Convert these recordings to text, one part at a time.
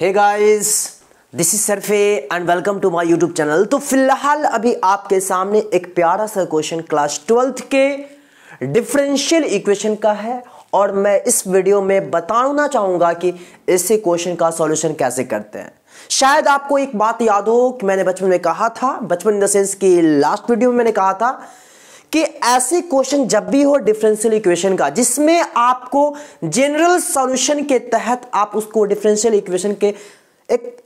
Hey guys, this is सरफे and welcome to my YouTube channel. तो फिलहाल अभी आपके सामने एक प्यारा सा क्वेश्चन क्लास 12th के डिफरेंशियल इक्वेशन का है और मैं इस वीडियो में बताना चाहूँगा कि इसी क्वेश्चन का सॉल्यूशन कैसे करते हैं। शायद आपको एक बात याद हो कि मैंने बचपन में कहा था, बचपन इन द सेंस कि लास्ट वीडियो में मैंने कहा था कि ऐसे क्वेश्चन जब भी हो डिफरेंशियल इक्वेशन का जिसमें आपको जनरल सॉल्यूशन के तहत आप उसको डिफरेंशियल इक्वेशन के एक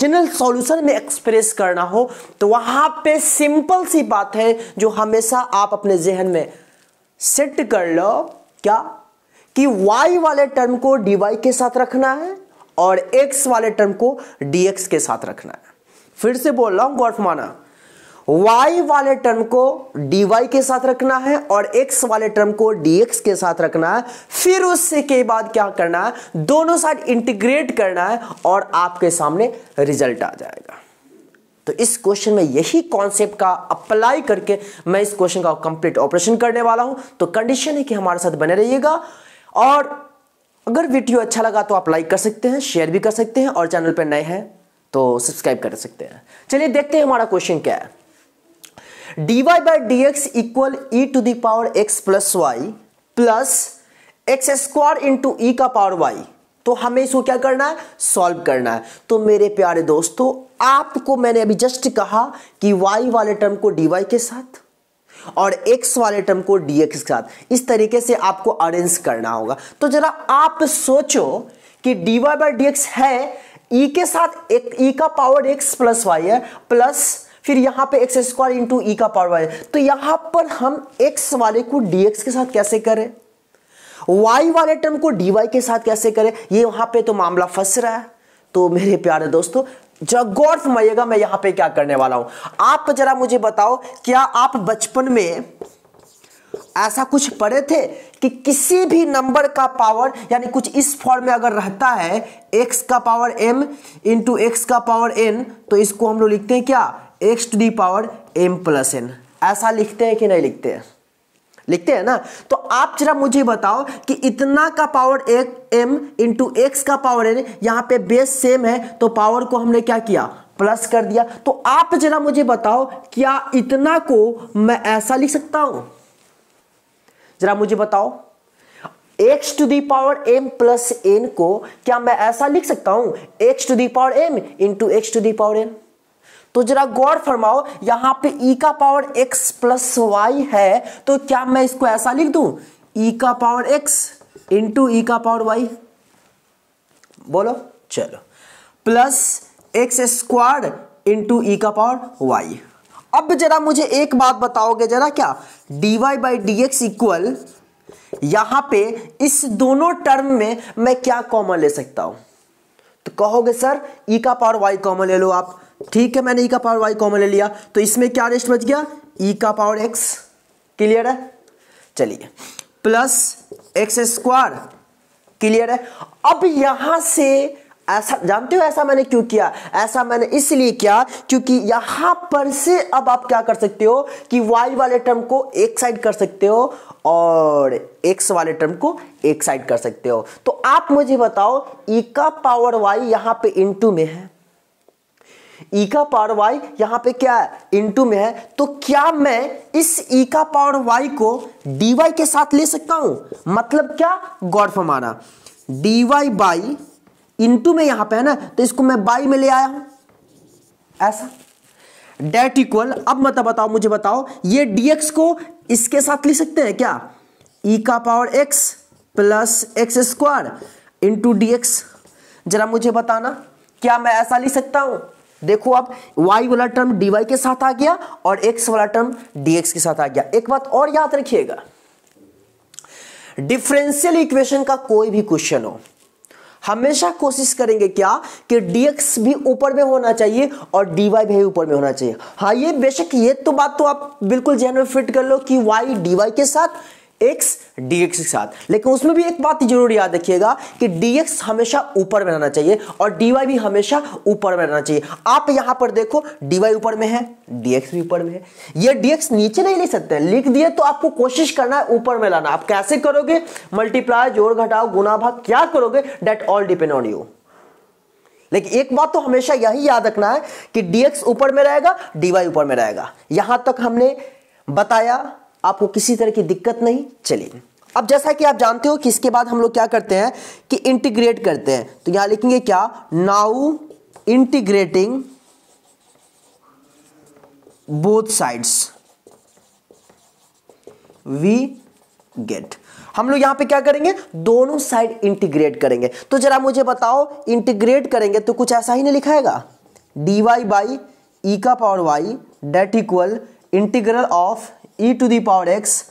जनरल सॉल्यूशन में एक्सप्रेस करना हो, तो वहां पे सिंपल सी बात है जो हमेशा आप अपने जहन में सेट कर लो, क्या कि y वाले टर्म को dy के साथ रखना है और x वाले टर्म को dx के साथ रखना है। फिर से बोल रहा हूं, गौर फरमाना, y वाले टर्म को dy के साथ रखना है और x वाले टर्म को dx के साथ रखना है। फिर उससे के बाद क्या करना है, दोनों साइड इंटीग्रेट करना है और आपके सामने रिजल्ट आ जाएगा। तो इस क्वेश्चन में यही कॉन्सेप्ट का अप्लाई करके मैं इस क्वेश्चन का कंप्लीट ऑपरेशन करने वाला हूं। तो कंडीशन है कि हमारे साथ बने रहिएगा और अगर वीडियो अच्छा लगा तो आप लाइक कर सकते हैं, शेयर भी कर सकते हैं और चैनल पर नए हैं तो सब्सक्राइब कर सकते हैं। चलिए देखते हैं हमारा क्वेश्चन क्या है। dy by dx equal e to the power x plus y plus x square into e का पावर y। तो हमें इसको क्या करना है, सॉल्व करना है। तो मेरे प्यारे दोस्तों, आपको मैंने अभी जस्ट कहा कि y वाले टर्म को dy के साथ और x वाले टर्म को dx के साथ इस तरीके से आपको अरेंज करना होगा। तो जरा आप सोचो कि dy by dx है e के साथ, एक e का पावर x प्लस y है प्लस फिर यहाँ पे एक्स स्क्वायर इंटू ई का पावर वाई। तो यहाँ पर हम एक्स वाले को डीएक्स के साथ कैसे करें, वाई वाले टर्म को डीवाई के साथ कैसे करें, ये वहाँ पे तो मामला फंस रहा है। तो मेरे प्यारे दोस्तों जरा गौर फरमाइएगा मैं यहाँ पे क्या करने वाला हूँ। आप जरा मुझे बताओ, क्या आप बचपन में ऐसा कुछ पढ़े थे कि किसी भी नंबर का पावर यानी कुछ इस फॉर्म में अगर रहता है एक्स का पावर एम इंटू एक्स का पावर एन, तो इसको हम लोग लिखते हैं क्या, x to the power m plus n. ऐसा लिखते हैं कि नहीं लिखते हैं, लिखते हैं ना। तो आप जरा मुझे बताओ कि इतना का पावर एक एम इंटू एक्स का पावर एन, यहाँ पे बेस सेम है तो पावर को हमने क्या किया, प्लस कर दिया। तो आप जरा मुझे बताओ, क्या इतना को मैं ऐसा लिख सकता हूं, जरा मुझे बताओ, x to the power m plus n को क्या मैं ऐसा लिख सकता हूं, x to the power m into x to the power n. तो जरा गौर फरमाओ, यहाँ पे e का पावर x प्लस वाई है, तो क्या मैं इसको ऐसा लिख दूं, e का पावर x इंटू ई का पावर y, बोलो, चलो, plus x square into e का पावर y। अब जरा मुझे एक बात बताओगे, जरा क्या dy by d x equal, यहाँ पे इस दोनों टर्म में मैं क्या कॉमन ले सकता हूं। तो कहोगे सर e का पावर y कॉमन ले लो आप, ठीक है, मैंने e का पावर y कॉमन ले लिया, तो इसमें क्या रेस्ट बच गया, e का पावर x, क्लियर है, चलिए, प्लस एक्स स्क्वायर, क्लियर है। अब यहां से ऐसा, जानते हो ऐसा मैंने क्यों किया, ऐसा मैंने इसलिए किया क्योंकि यहां पर से अब आप क्या कर सकते हो कि y वाले टर्म को एक साइड कर सकते हो और x वाले टर्म को एक साइड कर सकते हो। तो आप मुझे बताओ, e का पावर y यहां पे इनटू में है, e का पावर y यहाँ पे क्या है, इनटू में है, तो क्या मैं इस e का पावर y को dy के साथ ले सकता हूं, मतलब क्या, गौर फरमाना, dy बाई इनटू में यहाँ पे है ना, तो इसको मैं बाई में ले आया हूं, ऐसा डेट इक्वल। अब मतलब बताओ, मुझे बताओ, ये dx को इसके साथ ले सकते हैं क्या, e का power x plus x square into dx, जरा मुझे बताना क्या मैं ऐसा ले सकता हूं। देखो आप, y वाला टर्म dy के साथ आ गया और x वाला टर्म dx के साथ आ गया। एक बात और याद रखिएगा, डिफरेंशियल इक्वेशन का कोई भी क्वेश्चन हो, हमेशा कोशिश करेंगे क्या कि dx भी ऊपर में होना चाहिए और dy भी ऊपर में होना चाहिए। हाँ, ये बेशक ये तो बात तो आप बिल्कुल जहन में फिट कर लो कि y dy के साथ, x dx के साथ, लेकिन उसमें भी एक बात जरूर याद रखिएगा कि dx हमेशा ऊपर में रहना चाहिए और dy भी हमेशा ऊपर में रहना चाहिए। आप यहाँ पर देखो, dy ऊपर में है, dx भी ऊपर में है, ये dx नीचे नहीं लिख सकते, लिख दिए तो आपको कोशिश करना है ऊपर में लाना। आप कैसे करोगे, मल्टीप्लाई, जोड़ घटाओ, गुना भाग, क्या करोगे, that all depend on you. लेकिन एक बात तो हमेशा यही याद रखना है कि dx ऊपर में रहेगा, dy ऊपर में रहेगा। यहां तक हमने बताया, आपको किसी तरह की दिक्कत नहीं। चलिए, अब जैसा कि आप जानते हो कि इसके बाद हम लोग क्या करते हैं कि इंटीग्रेट करते हैं। तो यहां लिखेंगे क्या, now integrating both sides we get. हम लोग यहां पे क्या करेंगे, दोनों साइड इंटीग्रेट करेंगे। तो जरा मुझे बताओ, इंटीग्रेट करेंगे तो कुछ ऐसा ही नहीं लिखाएगा, डी वाई बाई ई का power Y that equal integral of E to the power x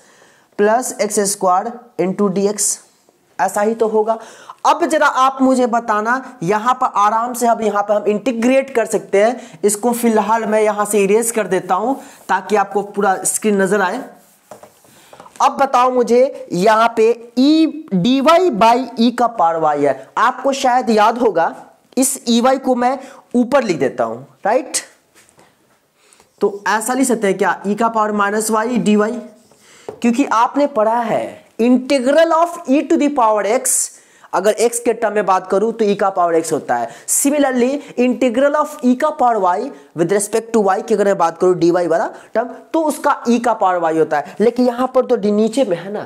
plus x square into D x, ऐसा ही तो होगा। अब जरा आप मुझे बताना, यहाँ पर आराम से अब यहाँ पर हम इंटीग्रेट कर सकते हैं। इसको फिलहाल मैं यहाँ से इरेज कर देता हूँ ताकि आपको पूरा स्क्रीन नजर आए। अब बताओ मुझे, यहाँ पे ई डी वाई बाई ई का पावर वाई है। आपको शायद याद होगा, इस ई वाई को मैं ऊपर लिख देता हूँ, राइट। तो ऐसा लिख सकते हैं क्या, ई का power minus y d y, क्योंकि आपने पढ़ा है integral of E to the power x, अगर x के टर्म में बात करूं तो e का पावर x होता है। सिमिलरली इंटीग्रल ऑफ e का power y with respect to y की अगर मैं बात करूं dy वाला टर्म, तो उसका e का पावर y होता है। लेकिन यहां पर तो d नीचे में है ना,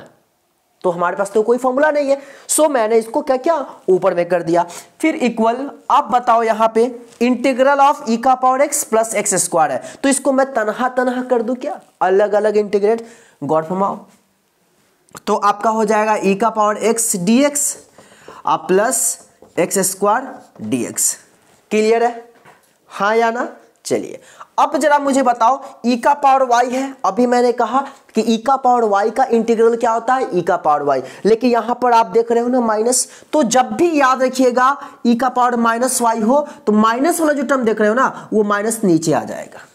तो हमारे पास तो कोई फॉर्मूला नहीं है, सो मैंने इसको क्या क्या ऊपर में कर दिया। फिर इक्वल, आप बताओ यहां पे इंटीग्रल ऑफ e का power x plus x square है, तो इसको मैं तनहा तनहा कर दूं क्या, अलग अलग इंटीग्रेट, गौर फरमाओ। तो आपका हो जाएगा e का पावर x dx आप plus x square d x. Clear है, हाँ या ना? चलिए, अब जरा मुझे बताओ, ई का पावर वाई है, अभी मैंने कहा कि ई का पावर वाई का इंटीग्रल क्या होता है, ई का पावर वाई। लेकिन यहां पर आप देख रहे हो ना माइनस, तो जब भी याद रखिएगा ई का पावर माइनस वाई हो तो माइनस वाला जो टर्म देख रहे हो ना, वो माइनस नीचे आ जाएगा।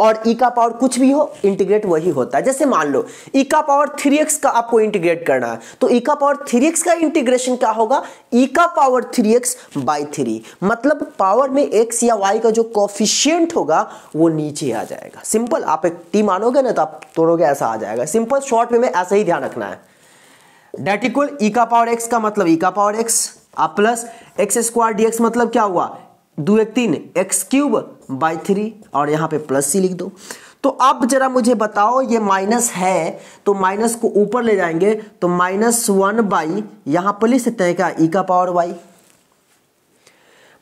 और ई का पावर कुछ भी हो, इंटीग्रेट वही होता है। जैसे मान लो ई का पावर 3x का आपको इंटीग्रेट करना है, तो ई का पावर 3x का इंटीग्रेशन क्या होगा, ई का पावर 3x बाई 3, मतलब पावर में x या y का जो कोफिशिएंट होगा वो नीचे आ जाएगा। सिंपल, आप एक टी मानोगे ना तो आप तोड़ोगे, ऐसा आ जाएगा। सिंपल शॉर्ट में ऐसा ही ध्यान रखना है, डेट इक्वल ई का पावर x का मतलब ई का पावर x आप plus x square d x, मतलब क्या हुआ, दो एक तीन, एक्स क्यूब बाई 3, और यहाँ पे प्लस सी लिख दो। तो अब जरा मुझे बताओ, ये माइनस है तो माइनस को ऊपर ले जाएंगे, तो माइनस 1 बाई, यहाँ पर लिख सकते हैं क्या, ई का पावर वाई,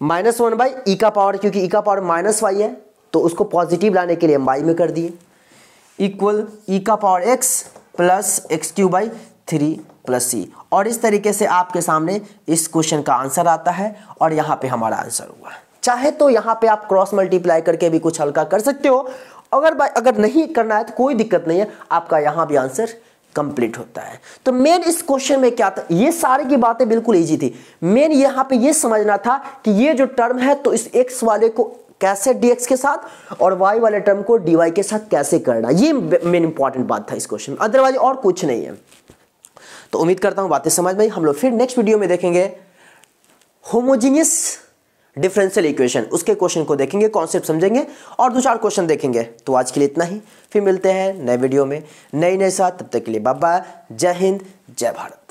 माइनस 1 बाई ई का पावर, क्योंकि ई का पावर माइनस वाई है तो उसको पॉजिटिव लाने के लिए हम वाई में कर दिए, इक्वल ई का power x plus x cube by 3 plus c. और इस तरीके से आपके सामने इस क्वेश्चन का आंसर आता है, और यहाँ पे हमारा आंसर हुआ। चाहे तो यहाँ पे आप क्रॉस मल्टीप्लाई करके भी कुछ हल्का कर सकते हो, अगर नहीं करना है तो कोई दिक्कत नहीं है, आपका यहाँ भी आंसर कंप्लीट होता है। तो मेन इस क्वेश्चन में क्या था, ये सारी की बातें बिल्कुल ईजी थी। मेन यहाँ पे ये समझना था कि ये जो टर्म है तो इस एक्स वाले को कैसे dx के साथ और y वाले टर्म को dy के साथ कैसे करना, ये मेन इंपॉर्टेंट बात था इस क्वेश्चन में, अदरवाइज और कुछ नहीं है। तो उम्मीद करता हूं बातें समझ में आई। हम लोग फिर नेक्स्ट वीडियो में देखेंगे होमोजीनियस डिफरेंशियल इक्वेशन, उसके क्वेश्चन को देखेंगे, कॉन्सेप्ट समझेंगे और दो चार क्वेश्चन देखेंगे। तो आज के लिए इतना ही, फिर मिलते हैं नए वीडियो में नई साथ, तब तक के लिए बाय बाय, जय हिंद, जय भारत।